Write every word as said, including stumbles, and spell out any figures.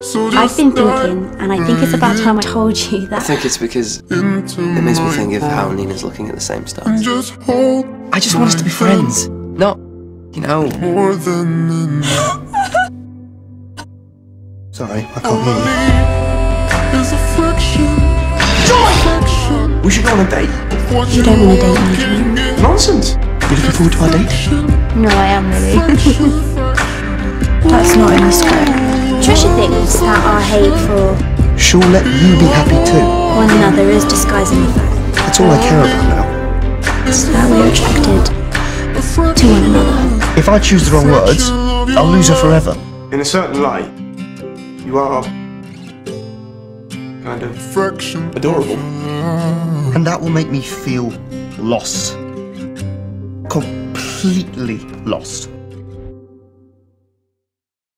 I've been thinking, and I think it's about time I told you that. I think it's because it makes me think of how Nina's looking at the same stuff. I just want us to be friends, not, you know. Sorry, I can't hear you. Joy! We should go on a date. You don't want to date me. Nonsense! You're looking forward to our date? No, I am really. That's not in the script. Trisha thinks that our hate for... She'll let you be happy too. One another is disguising the fact. That's all I care about now. It's that we're attracted to one another. If I choose the wrong words, I'll lose her forever. In a certain light, you are... kind of... adorable. And that will make me feel lost. Completely lost.